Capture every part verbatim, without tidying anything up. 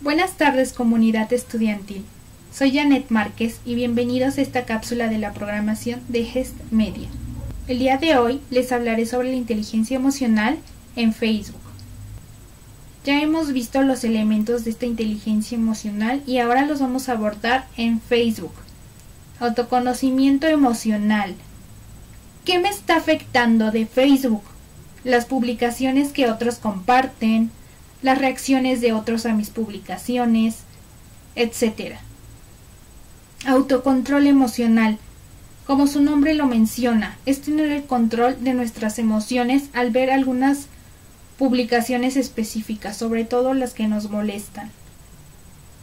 Buenas tardes, comunidad estudiantil. Soy Janeth Márquez y bienvenidos a esta cápsula de la programación de GEST Media. El día de hoy les hablaré sobre la inteligencia emocional en Facebook. Ya hemos visto los elementos de esta inteligencia emocional y ahora los vamos a abordar en Facebook. Autoconocimiento emocional. ¿Qué me está afectando de Facebook? Las publicaciones que otros comparten, las reacciones de otros a mis publicaciones, etcétera. Autocontrol emocional. Como su nombre lo menciona, es tener el control de nuestras emociones al ver algunas publicaciones específicas, sobre todo las que nos molestan.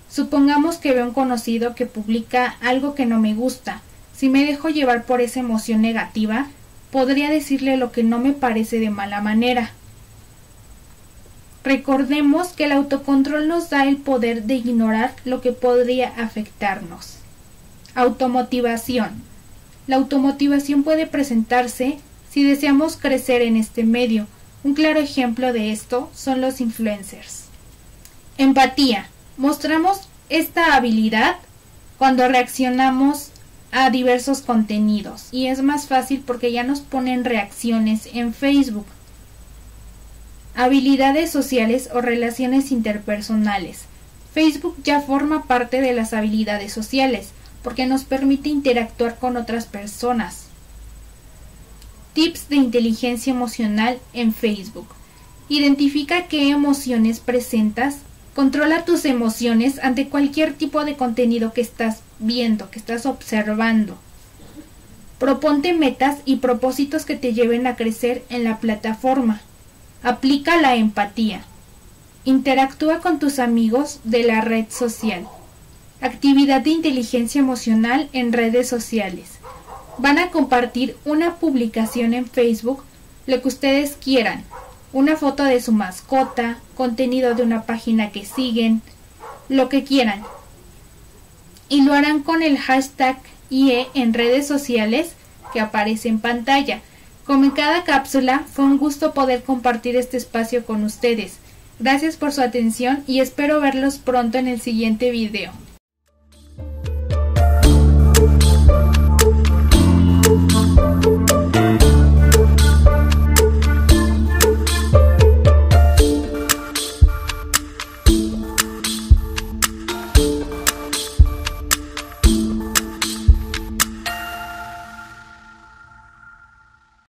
Supongamos que veo un conocido que publica algo que no me gusta. Si me dejo llevar por esa emoción negativa, podría decirle lo que no me parece de mala manera. Recordemos que el autocontrol nos da el poder de ignorar lo que podría afectarnos. Automotivación. La automotivación puede presentarse si deseamos crecer en este medio. Un claro ejemplo de esto son los influencers. Empatía. Mostramos esta habilidad cuando reaccionamos a diversos contenidos y es más fácil porque ya nos ponen reacciones en Facebook. Habilidades sociales o relaciones interpersonales. Facebook ya forma parte de las habilidades sociales, porque nos permite interactuar con otras personas. Tips de inteligencia emocional en Facebook. Identifica qué emociones presentas. Controla tus emociones ante cualquier tipo de contenido que estás viendo, que estás observando. Proponte metas y propósitos que te lleven a crecer en la plataforma. Aplica la empatía. Interactúa con tus amigos de la red social. Actividad de inteligencia emocional en redes sociales. Van a compartir una publicación en Facebook, lo que ustedes quieran, una foto de su mascota, contenido de una página que siguen, lo que quieran. Y lo harán con el hashtag I E en redes sociales que aparece en pantalla. Como en cada cápsula, fue un gusto poder compartir este espacio con ustedes. Gracias por su atención y espero verlos pronto en el siguiente video.